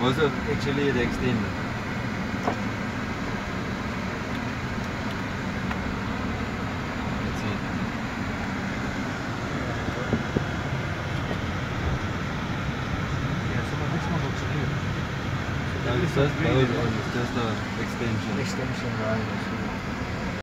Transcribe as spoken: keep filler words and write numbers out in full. was actually the extender. That's it. Yeah, so this one looks new. So that was just an extension. Extension, right.